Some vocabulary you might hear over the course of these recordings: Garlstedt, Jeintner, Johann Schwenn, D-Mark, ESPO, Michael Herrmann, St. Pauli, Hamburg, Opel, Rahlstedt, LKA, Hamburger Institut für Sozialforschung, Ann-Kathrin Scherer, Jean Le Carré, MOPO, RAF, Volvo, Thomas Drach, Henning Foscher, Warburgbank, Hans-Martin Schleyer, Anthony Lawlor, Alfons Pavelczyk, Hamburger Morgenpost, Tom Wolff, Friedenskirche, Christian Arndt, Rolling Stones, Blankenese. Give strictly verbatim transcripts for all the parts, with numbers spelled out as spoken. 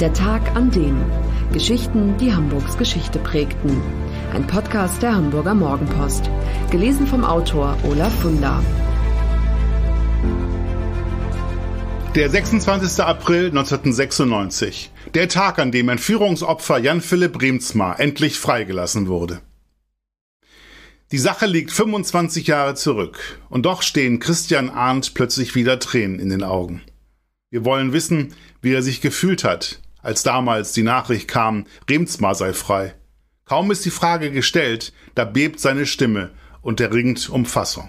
Der Tag an dem. Geschichten, die Hamburgs Geschichte prägten. Ein Podcast der Hamburger Morgenpost. Gelesen vom Autor Olaf Funder. Der sechsundzwanzigste April neunzehnhundertsechsundneunzig. Der Tag, an dem Entführungsopfer Jan Philipp Reemtsma endlich freigelassen wurde. Die Sache liegt fünfundzwanzig Jahre zurück. Und doch stehen Christian Arndt plötzlich wieder Tränen in den Augen. Wir wollen wissen, wie er sich gefühlt hat, als damals die Nachricht kam, Reemtsma sei frei. Kaum ist die Frage gestellt, da bebt seine Stimme und er ringt um Fassung.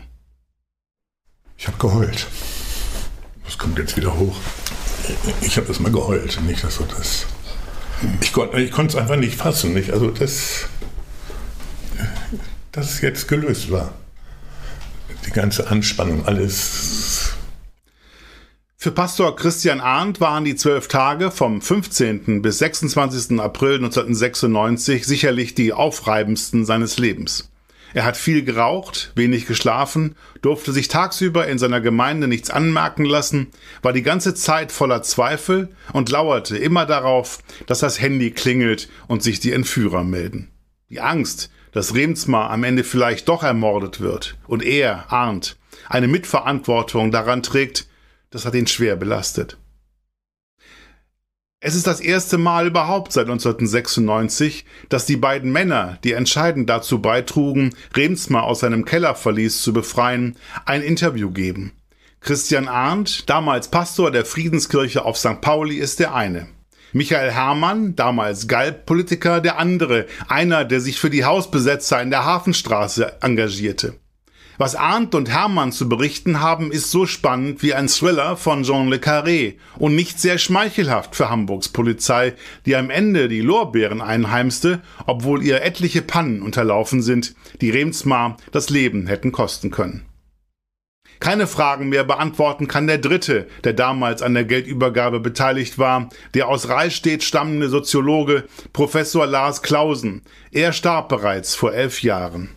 Ich habe geheult. Das kommt jetzt wieder hoch. Ich habe das mal geheult, nicht dass so das. Ich konnte ich konnte es einfach nicht fassen, nicht? Also das, dass es jetzt gelöst war. Die ganze Anspannung, alles. Für Pastor Christian Arndt waren die zwölf Tage vom fünfzehnten bis sechsundzwanzigsten April neunzehnhundertsechsundneunzig sicherlich die aufreibendsten seines Lebens. Er hat viel geraucht, wenig geschlafen, durfte sich tagsüber in seiner Gemeinde nichts anmerken lassen, war die ganze Zeit voller Zweifel und lauerte immer darauf, dass das Handy klingelt und sich die Entführer melden. Die Angst, dass Reemtsma am Ende vielleicht doch ermordet wird und er, Arndt, eine Mitverantwortung daran trägt, das hat ihn schwer belastet. Es ist das erste Mal überhaupt seit neunzehnhundertsechsundneunzig, dass die beiden Männer, die entscheidend dazu beitrugen, Reemtsma aus seinem Kellerverlies zu befreien, ein Interview geben. Christian Arndt, damals Pastor der Friedenskirche auf Sankt Pauli, ist der eine. Michael Herrmann, damals Galb-Politiker, der andere, einer, der sich für die Hausbesetzer in der Hafenstraße engagierte. Was Arndt und Herrmann zu berichten haben, ist so spannend wie ein Thriller von Jean Le Carré und nicht sehr schmeichelhaft für Hamburgs Polizei, die am Ende die Lorbeeren einheimste, obwohl ihr etliche Pannen unterlaufen sind, die Reemtsma das Leben hätten kosten können. Keine Fragen mehr beantworten kann der Dritte, der damals an der Geldübergabe beteiligt war, der aus Rahlstedt stammende Soziologe Professor Lars Clausen. Er starb bereits vor elf Jahren.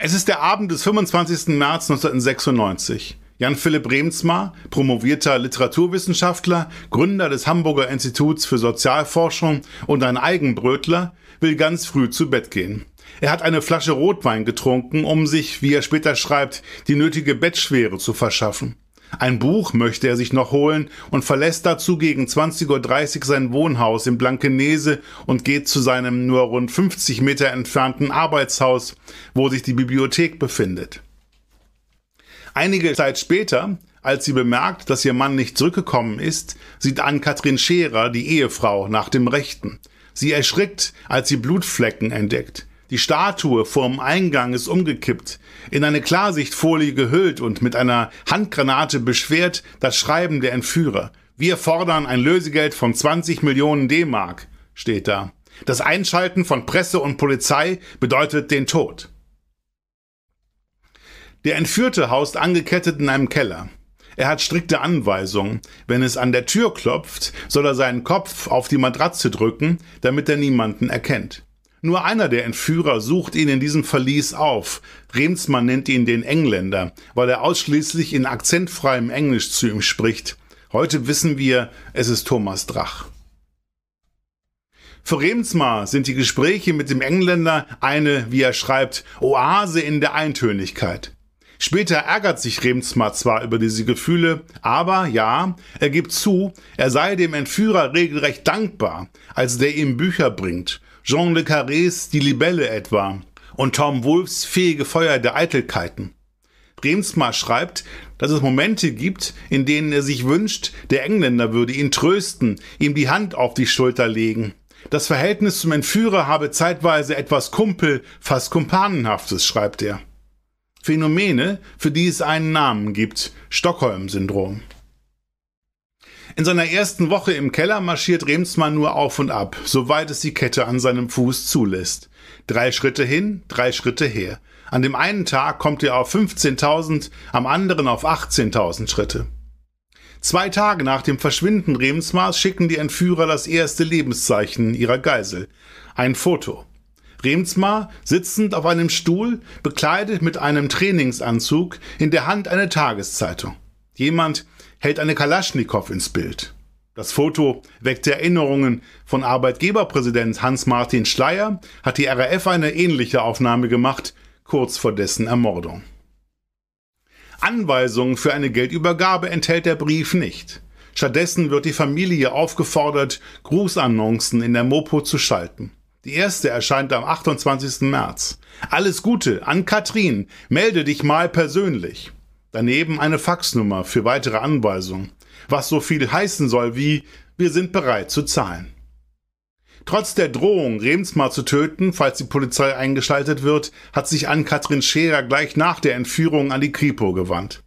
Es ist der Abend des fünfundzwanzigsten März neunzehnhundertsechsundneunzig. Jan Philipp Reemtsma, promovierter Literaturwissenschaftler, Gründer des Hamburger Instituts für Sozialforschung und ein Eigenbrötler, will ganz früh zu Bett gehen. Er hat eine Flasche Rotwein getrunken, um sich, wie er später schreibt, die nötige Bettschwere zu verschaffen. Ein Buch möchte er sich noch holen und verlässt dazu gegen zwanzig Uhr dreißig sein Wohnhaus in Blankenese und geht zu seinem nur rund fünfzig Meter entfernten Arbeitshaus, wo sich die Bibliothek befindet. Einige Zeit später, als sie bemerkt, dass ihr Mann nicht zurückgekommen ist, sieht Ann-Kathrin Scherer, die Ehefrau, nach dem Rechten. Sie erschrickt, als sie Blutflecken entdeckt. Die Statue vorm Eingang ist umgekippt, in eine Klarsichtfolie gehüllt und mit einer Handgranate beschwert das Schreiben der Entführer. Wir fordern ein Lösegeld von zwanzig Millionen D-Mark, steht da. Das Einschalten von Presse und Polizei bedeutet den Tod. Der Entführte haust angekettet in einem Keller. Er hat strikte Anweisungen. Wenn es an der Tür klopft, soll er seinen Kopf auf die Matratze drücken, damit er niemanden erkennt. Nur einer der Entführer sucht ihn in diesem Verlies auf. Reemtsma nennt ihn den Engländer, weil er ausschließlich in akzentfreiem Englisch zu ihm spricht. Heute wissen wir, es ist Thomas Drach. Für Reemtsma sind die Gespräche mit dem Engländer eine, wie er schreibt, Oase in der Eintönigkeit. Später ärgert sich Reemtsma zwar über diese Gefühle, aber ja, er gibt zu, er sei dem Entführer regelrecht dankbar, als der ihm Bücher bringt. Jean Le Carrés Die Libelle etwa und Tom Wolffs Fähige Feuer der Eitelkeiten. Reemtsma schreibt, dass es Momente gibt, in denen er sich wünscht, der Engländer würde ihn trösten, ihm die Hand auf die Schulter legen. Das Verhältnis zum Entführer habe zeitweise etwas Kumpel, fast Kumpanenhaftes, schreibt er. Phänomene, für die es einen Namen gibt, Stockholm-Syndrom. In seiner ersten Woche im Keller marschiert Reemtsma nur auf und ab, soweit es die Kette an seinem Fuß zulässt. Drei Schritte hin, drei Schritte her. An dem einen Tag kommt er auf fünfzehntausend, am anderen auf achtzehntausend Schritte. Zwei Tage nach dem Verschwinden Reemtsmas schicken die Entführer das erste Lebenszeichen ihrer Geisel. Ein Foto. Reemtsma, sitzend auf einem Stuhl, bekleidet mit einem Trainingsanzug, in der Hand eine Tageszeitung. Jemand hält eine Kalaschnikow ins Bild. Das Foto weckte Erinnerungen von Arbeitgeberpräsident Hans-Martin Schleyer, hat die R A F eine ähnliche Aufnahme gemacht, kurz vor dessen Ermordung. Anweisungen für eine Geldübergabe enthält der Brief nicht. Stattdessen wird die Familie aufgefordert, Grußannoncen in der MOPO zu schalten. Die erste erscheint am achtundzwanzigsten März. Alles Gute, Ann-Kathrin, melde dich mal persönlich. Daneben eine Faxnummer für weitere Anweisungen, was so viel heißen soll wie, wir sind bereit zu zahlen. Trotz der Drohung, Reemtsma zu töten, falls die Polizei eingeschaltet wird, hat sich Ann-Kathrin Scherer gleich nach der Entführung an die Kripo gewandt.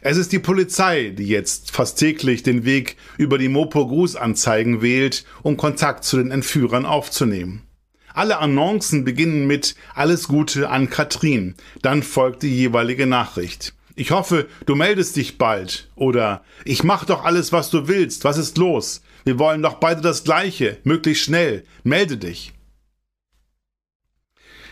Es ist die Polizei, die jetzt fast täglich den Weg über die MOPO-Grußanzeigen wählt, um Kontakt zu den Entführern aufzunehmen. Alle Annoncen beginnen mit Alles Gute an Kathrin, dann folgt die jeweilige Nachricht. Ich hoffe, du meldest dich bald oder Ich mach doch alles, was du willst, was ist los? Wir wollen doch beide das Gleiche, möglichst schnell, melde dich.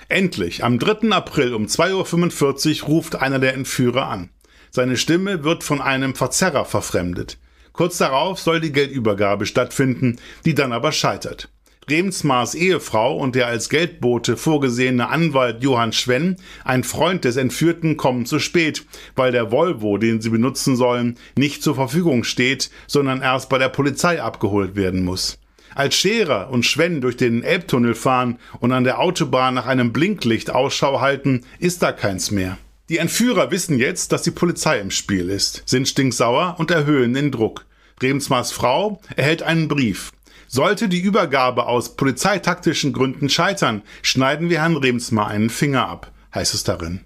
Endlich, am dritten April um zwei Uhr fünfundvierzig ruft einer der Entführer an. Seine Stimme wird von einem Verzerrer verfremdet. Kurz darauf soll die Geldübergabe stattfinden, die dann aber scheitert. Reemtsmas Ehefrau und der als Geldbote vorgesehene Anwalt Johann Schwenn, ein Freund des Entführten, kommen zu spät, weil der Volvo, den sie benutzen sollen, nicht zur Verfügung steht, sondern erst bei der Polizei abgeholt werden muss. Als Scherer und Schwenn durch den Elbtunnel fahren und an der Autobahn nach einem Blinklicht Ausschau halten, ist da keins mehr. Die Entführer wissen jetzt, dass die Polizei im Spiel ist, sind stinksauer und erhöhen den Druck. Reemtsmas Frau erhält einen Brief. Sollte die Übergabe aus polizeitaktischen Gründen scheitern, schneiden wir Herrn Reemtsma einen Finger ab, heißt es darin.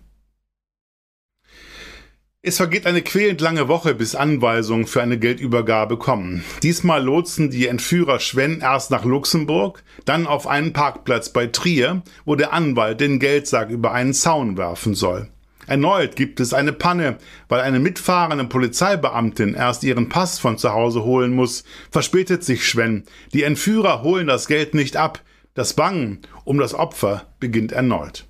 Es vergeht eine quälend lange Woche, bis Anweisungen für eine Geldübergabe kommen. Diesmal lotsen die Entführer Schwenn erst nach Luxemburg, dann auf einen Parkplatz bei Trier, wo der Anwalt den Geldsack über einen Zaun werfen soll. Erneut gibt es eine Panne, weil eine mitfahrende Polizeibeamtin erst ihren Pass von zu Hause holen muss, verspätet sich Schwenn. Die Entführer holen das Geld nicht ab. Das Bangen um das Opfer beginnt erneut.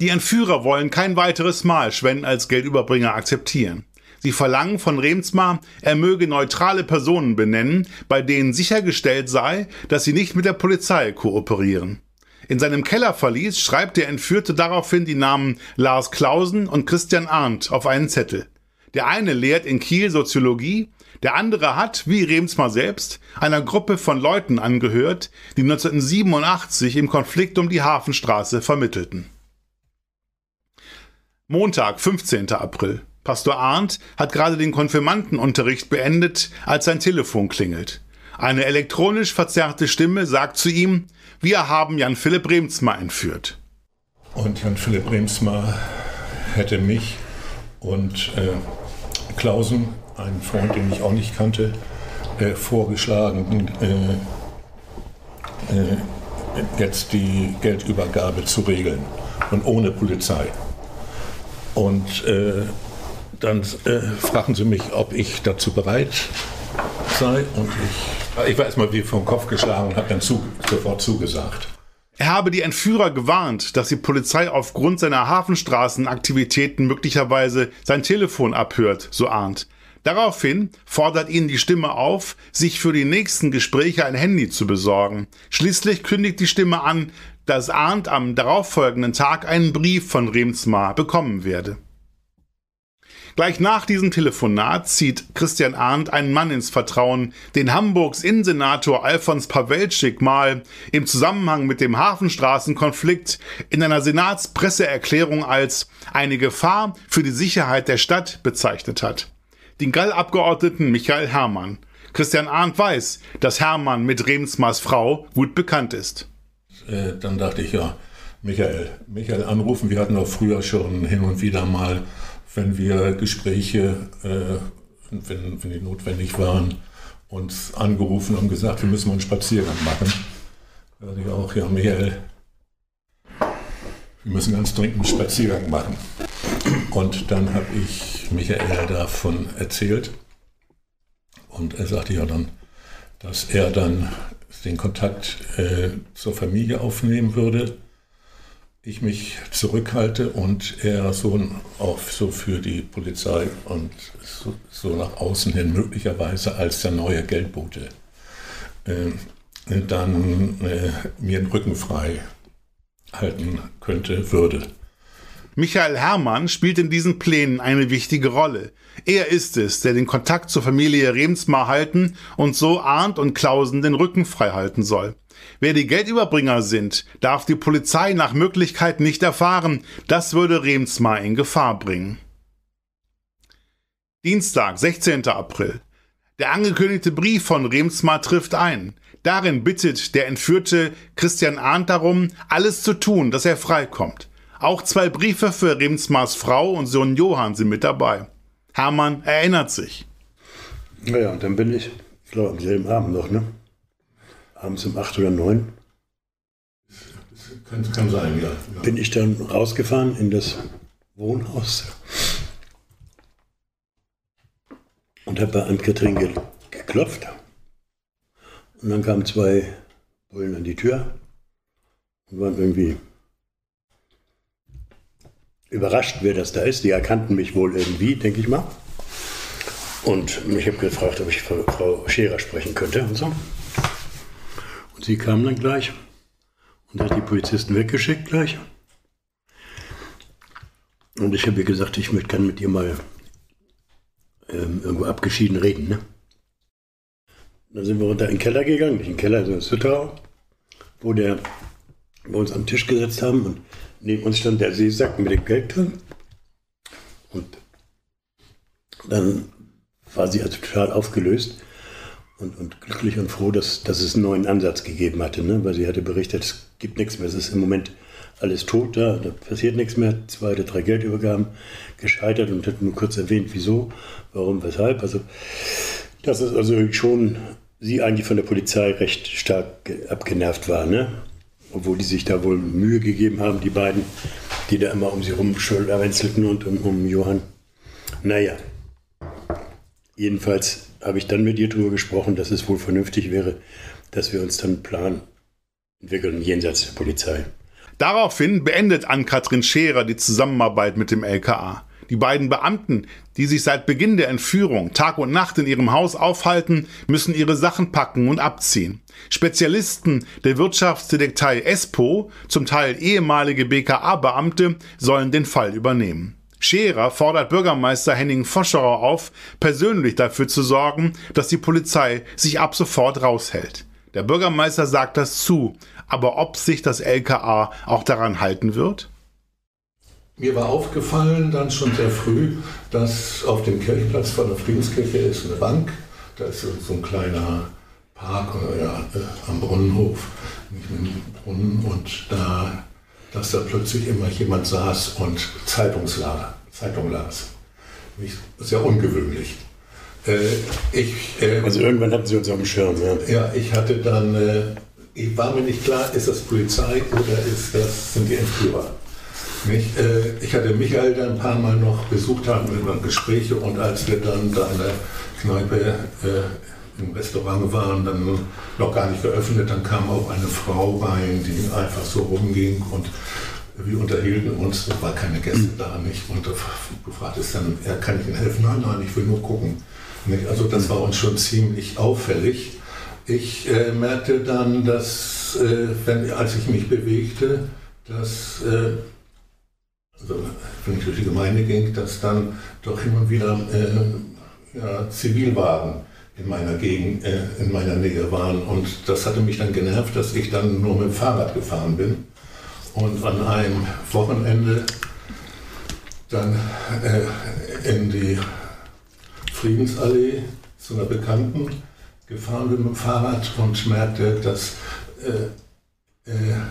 Die Entführer wollen kein weiteres Mal Schwenn als Geldüberbringer akzeptieren. Sie verlangen von Reemtsma, er möge neutrale Personen benennen, bei denen sichergestellt sei, dass sie nicht mit der Polizei kooperieren. In seinem Kellerverlies schreibt der Entführte daraufhin die Namen Lars Clausen und Christian Arndt auf einen Zettel. Der eine lehrt in Kiel Soziologie, der andere hat, wie Reemtsma selbst, einer Gruppe von Leuten angehört, die neunzehnhundertsiebenundachtzig im Konflikt um die Hafenstraße vermittelten. Montag, fünfzehnten April. Pastor Arndt hat gerade den Konfirmandenunterricht beendet, als sein Telefon klingelt. Eine elektronisch verzerrte Stimme sagt zu ihm, wir haben Jan Philipp Reemtsma entführt. Und Jan Philipp Reemtsma hätte mich und äh, Clausen, einen Freund, den ich auch nicht kannte, äh, vorgeschlagen, äh, äh, jetzt die Geldübergabe zu regeln und ohne Polizei. Und äh, dann äh, fragen sie mich, ob ich dazu bereit sei und ich... Ich war erstmal wie vom Kopf geschlagen und habe dann zu, sofort zugesagt. Er habe die Entführer gewarnt, dass die Polizei aufgrund seiner Hafenstraßenaktivitäten möglicherweise sein Telefon abhört, so Arndt. Daraufhin fordert ihn die Stimme auf, sich für die nächsten Gespräche ein Handy zu besorgen. Schließlich kündigt die Stimme an, dass Arndt am darauffolgenden Tag einen Brief von Reemtsma bekommen werde. Gleich nach diesem Telefonat zieht Christian Arndt einen Mann ins Vertrauen, den Hamburgs Innensenator Alfons Pavelczyk mal im Zusammenhang mit dem Hafenstraßenkonflikt in einer Senatspresseerklärung als eine Gefahr für die Sicherheit der Stadt bezeichnet hat. Den Gall-Abgeordneten Michael Herrmann. Christian Arndt weiß, dass Herrmann mit Reemtsmas Frau gut bekannt ist. Äh, dann dachte ich, ja, Michael, Michael anrufen. Wir hatten auch früher schon hin und wieder mal, wenn wir Gespräche, äh, wenn, wenn die notwendig waren, uns angerufen und gesagt, wir müssen mal einen Spaziergang machen. Da dachte ich auch, ja Michael, wir müssen ganz dringend einen Spaziergang machen. Und dann habe ich Michael davon erzählt und er sagte ja dann, dass er dann den Kontakt äh, zur Familie aufnehmen würde ich mich zurückhalte und eher so, auf, so für die Polizei und so, so nach außen hin möglicherweise als der neue Geldbote äh, dann äh, mir den Rücken frei halten könnte, würde. Michael Herrmann spielt in diesen Plänen eine wichtige Rolle. Er ist es, der den Kontakt zur Familie Reemtsma halten und so Arndt und Clausen den Rücken frei halten soll. Wer die Geldüberbringer sind, darf die Polizei nach Möglichkeit nicht erfahren. Das würde Reemtsma in Gefahr bringen. Dienstag, sechzehnter April. Der angekündigte Brief von Reemtsma trifft ein. Darin bittet der entführte Christian Arndt darum, alles zu tun, dass er freikommt. Auch zwei Briefe für Reemtsmas Frau und Sohn Johann sind mit dabei. Herrmann erinnert sich. Naja, und dann bin ich, ich glaube am selben Abend noch, ne? Abends um acht oder neun. Das kann sein, ja. ja. Bin ich dann rausgefahren in das Wohnhaus und habe bei Ann-Kathrin ge- geklopft. Und dann kamen zwei Bullen an die Tür und waren irgendwie überrascht, wer das da ist. Die erkannten mich wohl irgendwie, denke ich mal. Und ich habe gefragt, ob ich Frau Scherer sprechen könnte und so. Und sie kam dann gleich und hat die Polizisten weggeschickt gleich. Und ich habe ihr gesagt, ich möchte gerne mit ihr mal ähm, irgendwo abgeschieden reden. Ne? Dann sind wir runter in den Keller gegangen, nicht in den Keller, sondern ins Sütterau, wo der, wir uns am Tisch gesetzt haben und neben uns stand der Seesack mit dem Geld drin. Und dann war sie also total aufgelöst und, und glücklich und froh, dass, dass es einen neuen Ansatz gegeben hatte. Ne? Weil sie hatte berichtet, es gibt nichts mehr, es ist im Moment alles tot da, da passiert nichts mehr. Zwei oder drei Geldübergaben gescheitert und hat nur kurz erwähnt, wieso, warum, weshalb. Also, das ist also schon, sie eigentlich von der Polizei recht stark abgenervt war. Ne? Obwohl die sich da wohl Mühe gegeben haben, die beiden, die da immer um sie rumschulterwenzelten und um, um Johann. Naja, jedenfalls habe ich dann mit ihr darüber gesprochen, dass es wohl vernünftig wäre, dass wir uns dann einen Plan entwickeln, jenseits der Polizei. Daraufhin beendet Ann-Kathrin Scherer die Zusammenarbeit mit dem L K A. Die beiden Beamten, die sich seit Beginn der Entführung Tag und Nacht in ihrem Haus aufhalten, müssen ihre Sachen packen und abziehen. Spezialisten der Wirtschaftsdetektei E S P O, zum Teil ehemalige B K A-Beamte, sollen den Fall übernehmen. Scherer fordert Bürgermeister Henning Foscher auf, persönlich dafür zu sorgen, dass die Polizei sich ab sofort raushält. Der Bürgermeister sagt das zu, aber ob sich das L K A auch daran halten wird? Mir war aufgefallen, dann schon sehr früh, dass auf dem Kirchplatz vor der Friedenskirche ist eine Bank, da ist so ein kleiner Park ja, am Brunnenhof, nicht mit dem Brunnen, und da, dass da plötzlich immer jemand saß und Zeitungslader, Zeitung las. Nicht, sehr ungewöhnlich. Äh, ich, äh, also irgendwann hatten Sie uns auf dem Schirm. Ja, ja ich hatte dann, äh, ich war mir nicht klar, ist das Polizei oder ist das, sind die Entführer? Mich, äh, ich hatte Michael dann ein paar Mal noch besucht, haben über Gespräche, und als wir dann da in der Kneipe äh, im Restaurant waren, dann noch gar nicht geöffnet, dann kam auch eine Frau rein, die einfach so rumging und wir unterhielten uns, da war keine Gäste da, nicht? Und gefragt ist dann, ja, kann ich Ihnen helfen? Nein, nein, ich will nur gucken. Nicht? Also das war uns schon ziemlich auffällig. Ich äh, merkte dann, dass, äh, wenn, als ich mich bewegte, dass... Äh, Also, wenn ich durch die Gemeinde ging, dass dann doch immer wieder äh, ja, Zivilwagen in meiner Gegend, äh, in meiner Nähe waren. Und das hatte mich dann genervt, dass ich dann nur mit dem Fahrrad gefahren bin. Und an einem Wochenende dann äh, in die Friedensallee zu einer Bekannten gefahren bin mit dem Fahrrad und merkte, dass äh, äh,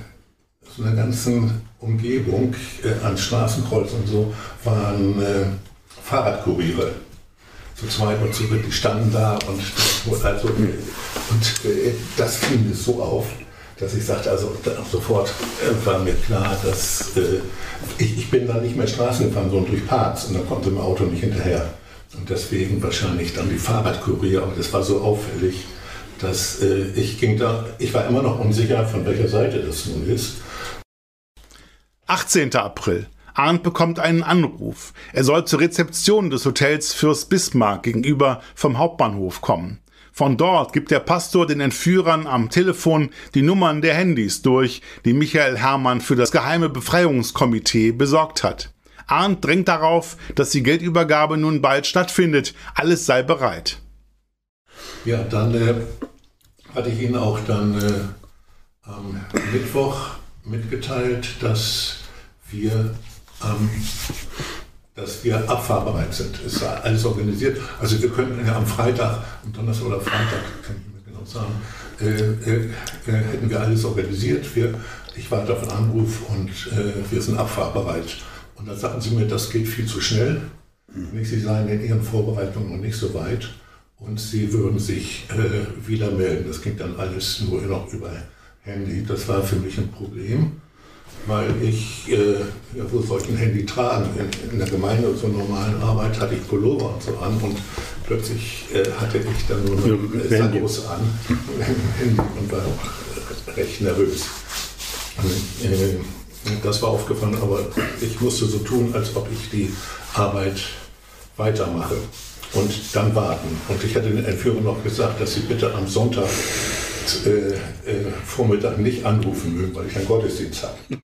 so einer ganzen Umgebung, äh, an Straßenkreuzen und so, waren äh, Fahrradkuriere zu zweit und zu dritt, die standen da und, also, und äh, das fiel mir so auf, dass ich sagte, also sofort äh, war mir klar, dass äh, ich, ich bin da nicht mehr Straßen gefahren, sondern durch Parks, und da konnte mein Auto nicht hinterher. Und deswegen wahrscheinlich dann die Fahrradkuriere, aber das war so auffällig, dass äh, ich ging da, ich war immer noch unsicher, von welcher Seite das nun ist. achtzehnten April. Arndt bekommt einen Anruf. Er soll zur Rezeption des Hotels Fürst Bismarck gegenüber vom Hauptbahnhof kommen. Von dort gibt der Pastor den Entführern am Telefon die Nummern der Handys durch, die Michael Herrmann für das Geheime Befreiungskomitee besorgt hat. Arndt drängt darauf, dass die Geldübergabe nun bald stattfindet. Alles sei bereit. Ja, dann äh, hatte ich Ihnen auch dann äh, am Mittwoch mitgeteilt, dass wir, ähm, dass wir abfahrbereit sind. Es ist alles organisiert. Also wir könnten ja am Freitag, am Donnerstag oder Freitag, kann ich mir genau sagen, äh, äh, äh, hätten wir alles organisiert. Wir, ich warte auf einen Anruf und äh, wir sind abfahrbereit. Und dann sagten sie mir, das geht viel zu schnell. Mhm. Sie seien in ihren Vorbereitungen noch nicht so weit. Und sie würden sich äh, wieder melden. Das ging dann alles nur noch über Handy. Das war für mich ein Problem, weil ich, äh, ja, wo soll ich ein Handy tragen? In, in der Gemeinde zur normalen Arbeit hatte ich Pullover und so an. Und plötzlich äh, hatte ich dann nur noch Sandros an und war auch recht nervös. Und, äh, das war aufgefallen, aber ich musste so tun, als ob ich die Arbeit weitermache. Und dann warten. Und ich hatte den Entführern noch gesagt, dass sie bitte am Sonntag äh, äh, Vormittag nicht anrufen mögen, weil ich einen Gottesdienst habe.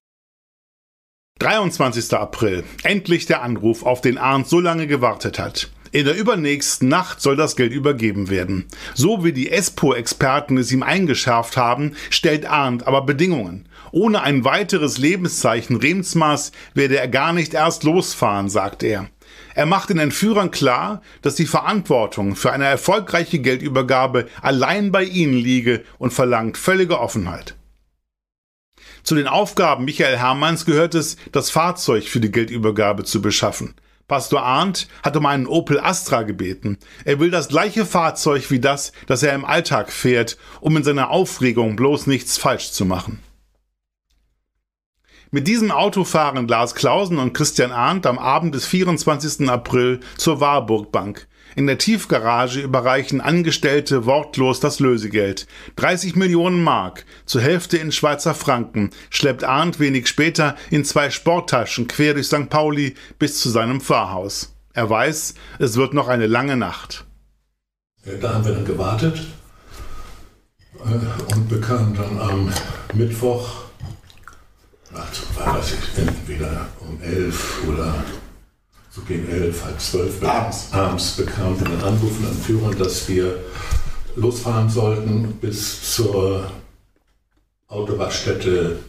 dreiundzwanzigsten April. Endlich der Anruf, auf den Arndt so lange gewartet hat. In der übernächsten Nacht soll das Geld übergeben werden. So wie die E S P O-Experten es ihm eingeschärft haben, stellt Arndt aber Bedingungen. Ohne ein weiteres Lebenszeichen Reemtsmas werde er gar nicht erst losfahren, sagt er. Er macht den Entführern klar, dass die Verantwortung für eine erfolgreiche Geldübergabe allein bei ihnen liege und verlangt völlige Offenheit. Zu den Aufgaben Michael Herrmanns gehört es, das Fahrzeug für die Geldübergabe zu beschaffen. Pastor Arndt hat um einen Opel Astra gebeten. Er will das gleiche Fahrzeug wie das, das er im Alltag fährt, um in seiner Aufregung bloß nichts falsch zu machen. Mit diesem Auto fahren Lars Clausen und Christian Arndt am Abend des vierundzwanzigsten April zur Warburgbank. In der Tiefgarage überreichen Angestellte wortlos das Lösegeld. dreißig Millionen Mark, zur Hälfte in Schweizer Franken, schleppt Arndt wenig später in zwei Sporttaschen quer durch Sankt Pauli bis zu seinem Pfarrhaus. Er weiß, es wird noch eine lange Nacht. Da haben wir dann gewartet und bekamen dann am Mittwoch, also war das entweder um elf oder so gegen elf, halb zwölf abends, abends bekamen wir einen Anruf von den Führern, dass wir losfahren sollten bis zur Autobahnstätte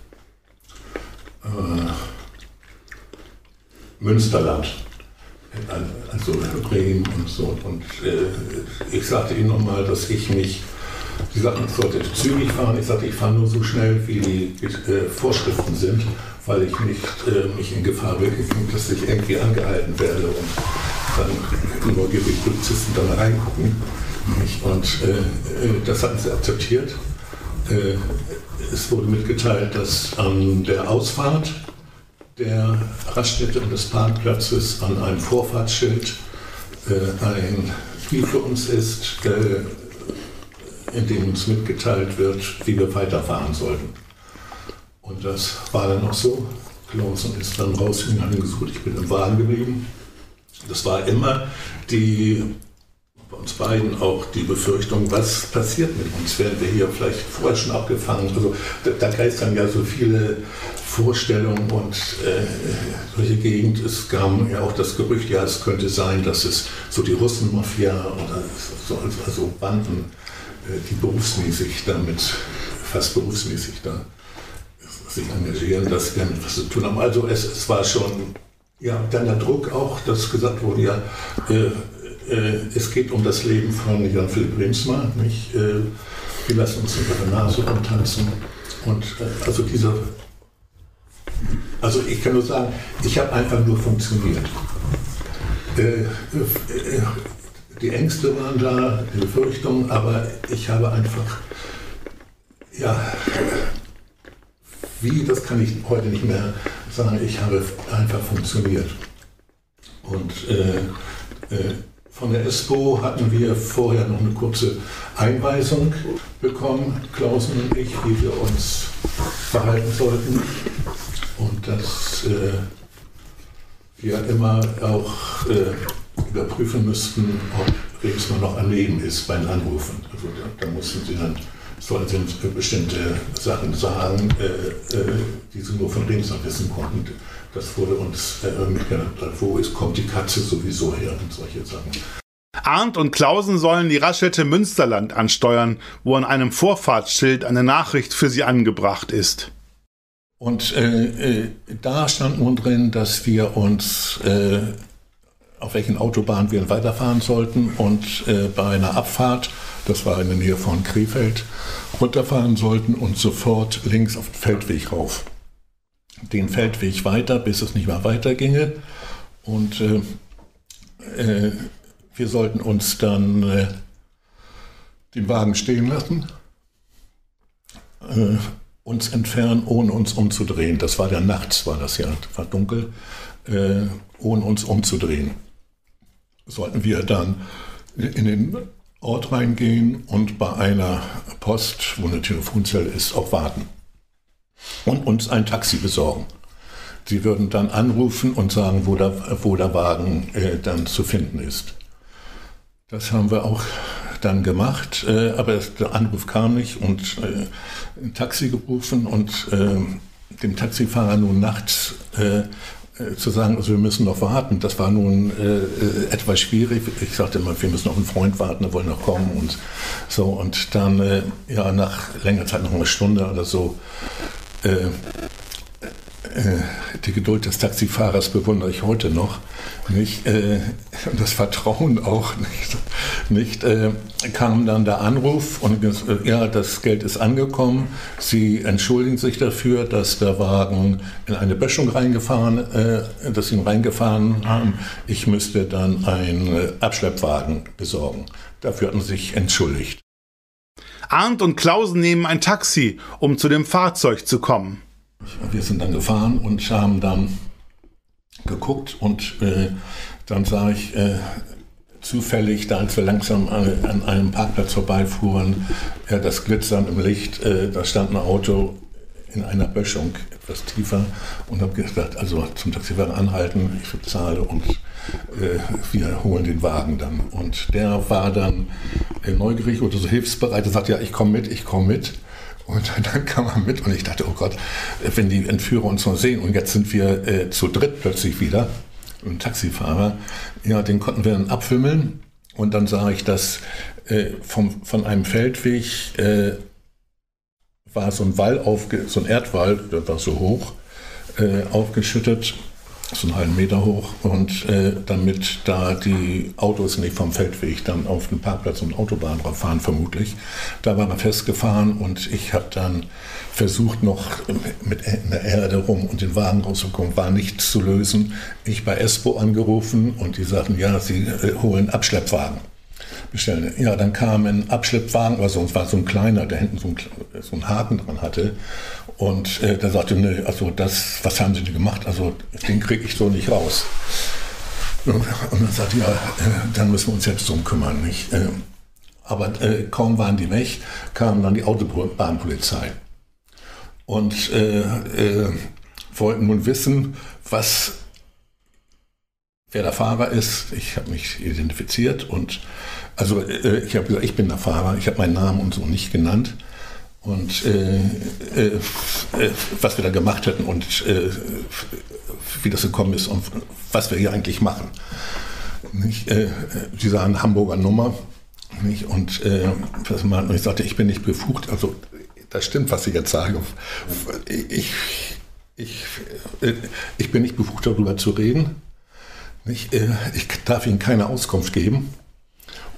äh, Münsterland, also Bremen und so. Und äh, ich sagte ihnen nochmal, dass ich mich. Sie sagten, ich sollte zügig fahren. Ich sagte, ich fahre nur so schnell, wie die äh, Vorschriften sind, weil ich nicht äh, mich in Gefahr begebe, dass ich irgendwie angehalten werde und dann neugierige Polizisten da reingucken. Und äh, das hatten sie akzeptiert. Äh, es wurde mitgeteilt, dass an der Ausfahrt der Raststätte und des Parkplatzes an einem Vorfahrtsschild äh, ein Spiel für uns ist, äh, in dem uns mitgeteilt wird, wie wir weiterfahren sollten. Und das war dann auch so. Clausen ist dann rausgegangen, gesucht. Ich bin im Wagen geblieben. Das war immer die, bei uns beiden auch die Befürchtung, was passiert mit uns? Werden wir hier vielleicht vorher schon abgefangen? Also da, da geistern ja so viele Vorstellungen und äh, solche Gegend. Es kam ja auch das Gerücht, ja, es könnte sein, dass es so die Russenmafia oder so, also Banden, die berufsmäßig damit, fast berufsmäßig da sich engagieren, dass wir damit was zu tun haben. Also es, es war schon, ja, dann der Druck auch, dass gesagt wurde, ja, äh, äh, es geht um das Leben von Jan Philipp Reemtsma, nicht? Äh, wir lassen uns unter der Nase rumtanzen. Und äh, also dieser, also ich kann nur sagen, ich habe einfach nur funktioniert. Äh, äh, äh, Die Ängste waren da, die Befürchtungen, aber ich habe einfach, ja, wie, das kann ich heute nicht mehr sagen, ich habe einfach funktioniert. Und äh, äh, von der E S P O hatten wir vorher noch eine kurze Einweisung bekommen, Clausen und ich, wie wir uns verhalten sollten. Und dass äh, wir immer auch äh, überprüfen müssten, ob Reemtsma noch am Leben ist beim Anrufen. Also da, da mussten sie dann sollten bestimmte Sachen sagen, äh, äh, die sie nur von Reemtsma wissen konnten. Das wurde uns äh, mitgedacht, wo ist, kommt die Katze sowieso her und solche Sachen. Arndt und Clausen sollen die Raststätte Münsterland ansteuern, wo an einem Vorfahrtsschild eine Nachricht für sie angebracht ist. Und äh, äh, da stand nun drin, dass wir uns, äh, auf welchen Autobahnen wir weiterfahren sollten und äh, bei einer Abfahrt, das war in der Nähe von Krefeld, runterfahren sollten und sofort links auf den Feldweg rauf. Den Feldweg weiter, bis es nicht mehr weiterginge. Und äh, äh, wir sollten uns dann äh, den Wagen stehen lassen, äh, uns entfernen, ohne uns umzudrehen. Das war ja nachts, war das ja, war dunkel, äh, ohne uns umzudrehen. Sollten wir dann in den Ort reingehen und bei einer Post, wo eine Telefonzelle ist, auch warten und uns ein Taxi besorgen. Sie würden dann anrufen und sagen, wo der, wo der Wagen äh, dann zu finden ist. Das haben wir auch dann gemacht, äh, aber der Anruf kam nicht und äh, ein Taxi gerufen und äh, dem Taxifahrer nun nachts äh, äh, zu sagen, also wir müssen noch warten, das war nun äh, etwas schwierig. Ich sagte immer, wir müssen auf einen Freund warten, der wollte noch kommen und so. Und dann, äh, ja, nach längerer Zeit, noch eine Stunde oder so, äh, die Geduld des Taxifahrers bewundere ich heute noch, nicht? Und das Vertrauen auch nicht. nicht? Kam dann der Anruf und ja, das Geld ist angekommen. Sie entschuldigen sich dafür, dass der Wagen in eine Böschung reingefahren, dass sie ihn reingefahren haben. Ich müsste dann einen Abschleppwagen besorgen. Dafür hatten sie sich entschuldigt. Arndt und Clausen nehmen ein Taxi, um zu dem Fahrzeug zu kommen. Wir sind dann gefahren und haben dann geguckt und äh, dann sah ich äh, zufällig, da als wir langsam an, an einem Parkplatz vorbeifuhren, ja, das Glitzern im Licht, äh, da stand ein Auto in einer Böschung etwas tiefer und habe gedacht, also zum Taxifahrer anhalten, ich bezahle und äh, wir holen den Wagen dann. Und der war dann äh, neugierig oder so hilfsbereit, er sagte, ja, ich komme mit, ich komme mit. Und dann kam er mit und ich dachte, oh Gott, wenn die Entführer uns noch sehen und jetzt sind wir äh, zu dritt plötzlich wieder, ein Taxifahrer, ja, den konnten wir dann abwimmeln und dann sah ich, dass äh, vom, von einem Feldweg äh, war so ein Wall, aufge, so ein Erdwall, der war so hoch, äh, aufgeschüttet, so einen halben Meter hoch und äh, damit da die Autos nicht vom Feldweg dann auf den Parkplatz und Autobahn drauf fahren vermutlich. Da waren wir festgefahren und ich habe dann versucht noch mit einer Erde rum und den Wagen rauszukommen, war nichts zu lösen. Ich bei E S P O angerufen und die sagten, ja, sie äh, holen Abschleppwagen. Bestellen. Ja, dann kam ein Abschleppwagen, also es war so ein kleiner, der hinten so, ein, so einen Haken dran hatte. Und äh, der sagte, nee, also das, was haben Sie denn gemacht? Also den kriege ich so nicht raus. Und dann sagte ja, äh, dann müssen wir uns jetzt drum kümmern. Nicht? Äh, aber äh, kaum waren die weg, kam dann die Autobahnpolizei. Und äh, äh, wollten nun wissen, was, wer der Fahrer ist. Ich habe mich identifiziert und also äh, ich habe gesagt, ich bin der Fahrer, ich habe meinen Namen und so nicht genannt und äh, äh, äh, was wir da gemacht hätten und äh, wie das gekommen ist und was wir hier eigentlich machen. Nicht? Äh, sie sahen Hamburger Nummer nicht? Und äh, ich sagte, ich bin nicht befugt, also das stimmt, was ich jetzt sage. Ich, ich, ich bin nicht befugt, darüber zu reden. Ich, äh, ich darf Ihnen keine Auskunft geben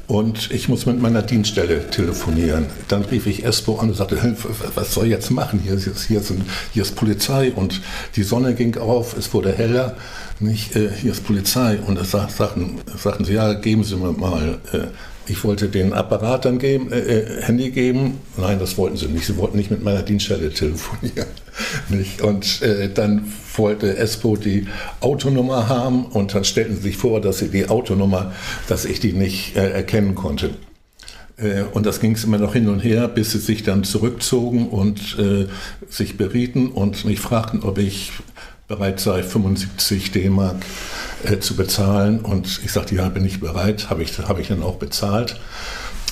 und ich muss mit meiner Dienststelle telefonieren. Dann rief ich E S P O an und sagte, was soll ich jetzt machen? Hier ist, hier ist, hier ist Polizei und die Sonne ging auf, es wurde heller. Nicht, äh, hier ist Polizei und es sagten, sagten sie, ja, geben Sie mir mal. Äh, ich wollte den Apparat dann geben, äh, Handy geben. Nein, das wollten sie nicht. Sie wollten nicht mit meiner Dienststelle telefonieren. Nicht? Und äh, dann wollte E S P O die Autonummer haben und dann stellten sie sich vor, dass sie die Autonummer, dass ich die nicht äh, erkennen konnte. Äh, und das ging es immer noch hin und her, bis sie sich dann zurückzogen und äh, sich berieten und mich fragten, ob ich bereit sei, fünfundsiebzig D-Mark äh, zu bezahlen. Und ich sagte, ja, bin ich bereit, habe ich, hab ich dann auch bezahlt.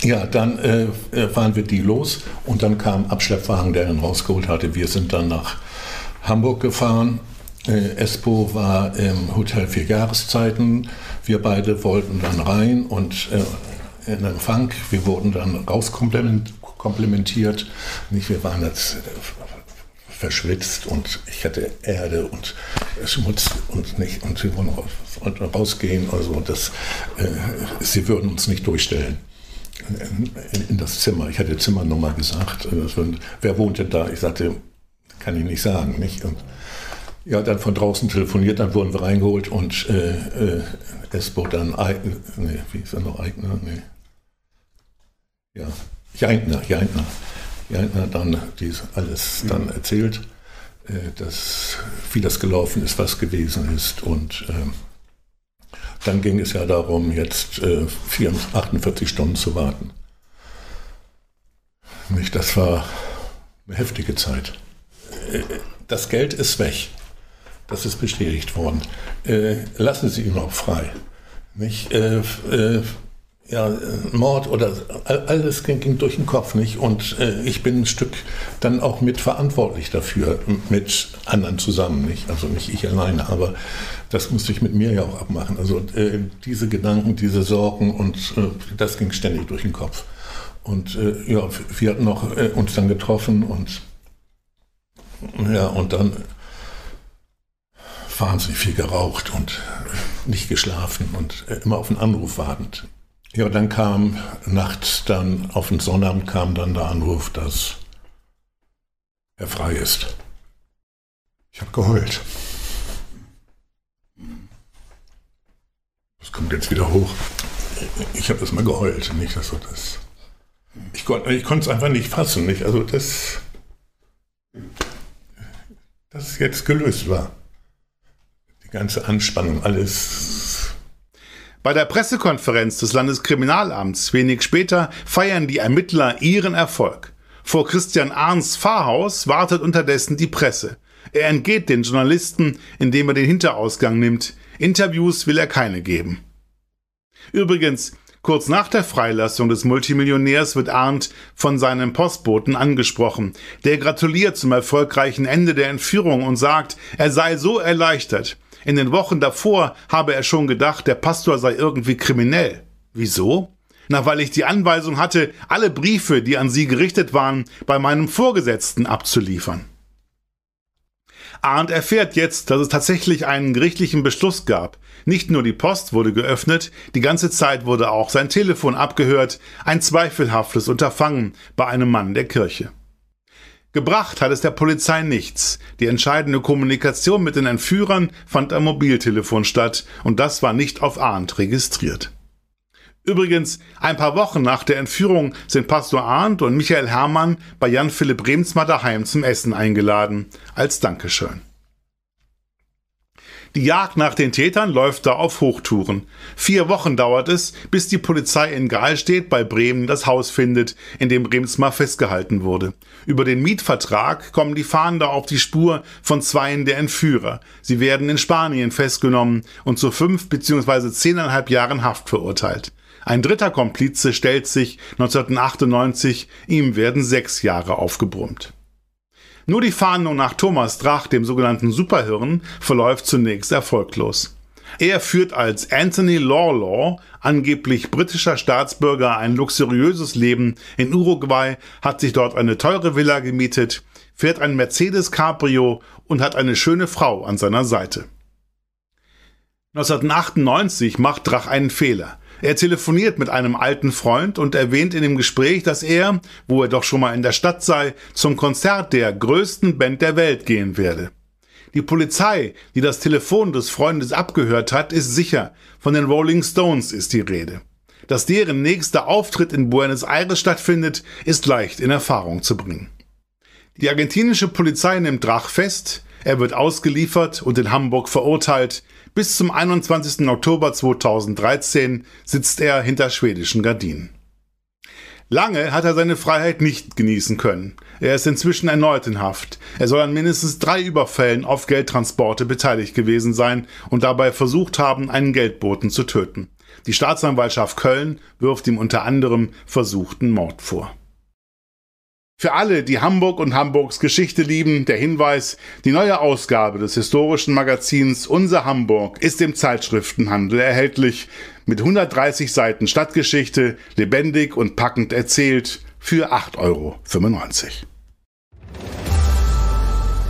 Ja, dann äh, waren wir die los und dann kam ein Abschleppwagen, der ihn rausgeholt hatte. Wir sind dann nach Hamburg gefahren. Äh, ESPO war im Hotel Vier Jahreszeiten. Wir beide wollten dann rein und äh, in Empfang. Wir wurden dann rauskomplimentiert. Nicht, wir waren jetzt äh, verschwitzt und ich hatte Erde und Schmutz und nicht und sie wollen rausgehen. Also das, äh, sie würden uns nicht durchstellen. In, in, in das Zimmer. Ich hatte Zimmernummer gesagt. Und wer wohnte da? Ich sagte, kann ich nicht sagen. Nicht? Und ja, dann von draußen telefoniert, dann wurden wir reingeholt und äh, äh, ESPO dann Eigner, nee, wie ist er noch? Eigner? Nee. Ja, Jeintner, Jeintner. Jeintner dann dies alles dann mhm. erzählt, äh, dass, wie das gelaufen ist, was gewesen ist und ähm, dann ging es ja darum, jetzt äh, achtundvierzig Stunden zu warten. Nicht, das war eine heftige Zeit. Äh, das Geld ist weg. Das ist bestätigt worden. Äh, lassen Sie ihn auch frei. Nicht, äh, äh, ja, Mord oder alles ging, ging durch den Kopf. Nicht? Und äh, ich bin ein Stück dann auch mit verantwortlich dafür, mit anderen zusammen. Nicht? Also nicht ich alleine, aber das musste ich mit mir ja auch abmachen. Also äh, diese Gedanken, diese Sorgen und äh, das ging ständig durch den Kopf. Und äh, ja, wir hatten noch, äh, uns dann getroffen und ja, und dann wahnsinnig viel geraucht und nicht geschlafen und äh, immer auf einen Anruf wartend. Ja, dann kam nachts, dann auf den Sonnabend kam dann der Anruf, dass er frei ist. Ich habe geheult. Das kommt jetzt wieder hoch. Ich habe das mal geheult, nicht, dass so das. Ich konnte ich es einfach nicht fassen, nicht? Also das, das jetzt gelöst war. Die ganze Anspannung, alles. Bei der Pressekonferenz des Landeskriminalamts wenig später feiern die Ermittler ihren Erfolg. Vor Christian Arndts Pfarrhaus wartet unterdessen die Presse. Er entgeht den Journalisten, indem er den Hinterausgang nimmt. Interviews will er keine geben. Übrigens, kurz nach der Freilassung des Multimillionärs wird Arndt von seinem Postboten angesprochen. Der gratuliert zum erfolgreichen Ende der Entführung und sagt, er sei so erleichtert. In den Wochen davor habe er schon gedacht, der Pastor sei irgendwie kriminell. Wieso? Na, weil ich die Anweisung hatte, alle Briefe, die an sie gerichtet waren, bei meinem Vorgesetzten abzuliefern. Arndt erfährt jetzt, dass es tatsächlich einen gerichtlichen Beschluss gab. Nicht nur die Post wurde geöffnet, die ganze Zeit wurde auch sein Telefon abgehört. Ein zweifelhaftes Unterfangen bei einem Mann der Kirche. Gebracht hat es der Polizei nichts. Die entscheidende Kommunikation mit den Entführern fand am Mobiltelefon statt und das war nicht auf Arndt registriert. Übrigens, ein paar Wochen nach der Entführung sind Pastor Arndt und Michael Herrmann bei Jan Philipp Reemtsma daheim zum Essen eingeladen, als Dankeschön. Die Jagd nach den Tätern läuft da auf Hochtouren. Vier Wochen dauert es, bis die Polizei in Garlstedt bei Bremen das Haus findet, in dem Reemtsma festgehalten wurde. Über den Mietvertrag kommen die Fahnder auf die Spur von zweien der Entführer. Sie werden in Spanien festgenommen und zu fünf bzw. zehneinhalb Jahren Haft verurteilt. Ein dritter Komplize stellt sich neunzehnhundertachtundneunzig, ihm werden sechs Jahre aufgebrummt. Nur die Fahndung nach Thomas Drach, dem sogenannten Superhirn, verläuft zunächst erfolglos. Er führt als Anthony Lawlor, angeblich britischer Staatsbürger, ein luxuriöses Leben in Uruguay, hat sich dort eine teure Villa gemietet, fährt ein Mercedes Cabrio und hat eine schöne Frau an seiner Seite. neunzehnhundertachtundneunzig macht Drach einen Fehler. Er telefoniert mit einem alten Freund und erwähnt in dem Gespräch, dass er, wo er doch schon mal in der Stadt sei, zum Konzert der größten Band der Welt gehen werde. Die Polizei, die das Telefon des Freundes abgehört hat, ist sicher, von den Rolling Stones ist die Rede. Dass deren nächster Auftritt in Buenos Aires stattfindet, ist leicht in Erfahrung zu bringen. Die argentinische Polizei nimmt Drach fest, er wird ausgeliefert und in Hamburg verurteilt. Bis zum einundzwanzigsten Oktober zweitausenddreizehn sitzt er hinter schwedischen Gardinen. Lange hat er seine Freiheit nicht genießen können. Er ist inzwischen erneut in Haft. Er soll an mindestens drei Überfällen auf Geldtransporte beteiligt gewesen sein und dabei versucht haben, einen Geldboten zu töten. Die Staatsanwaltschaft Köln wirft ihm unter anderem versuchten Mord vor. Für alle, die Hamburg und Hamburgs Geschichte lieben, der Hinweis, die neue Ausgabe des historischen Magazins Unser Hamburg ist im Zeitschriftenhandel erhältlich, mit hundertdreißig Seiten Stadtgeschichte, lebendig und packend erzählt, für acht Euro fünfundneunzig.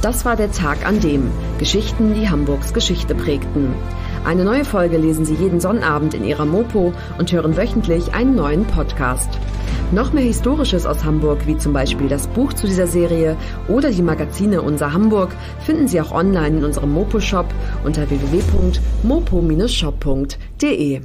Das war der Tag an dem. Geschichten, die Hamburgs Geschichte prägten. Eine neue Folge lesen Sie jeden Sonnabend in Ihrer MOPO und hören wöchentlich einen neuen Podcast. Noch mehr Historisches aus Hamburg, wie zum Beispiel das Buch zu dieser Serie oder die Magazine Unser Hamburg, finden Sie auch online in unserem MOPO-Shop unter w w w punkt mopo Bindestrich shop punkt de.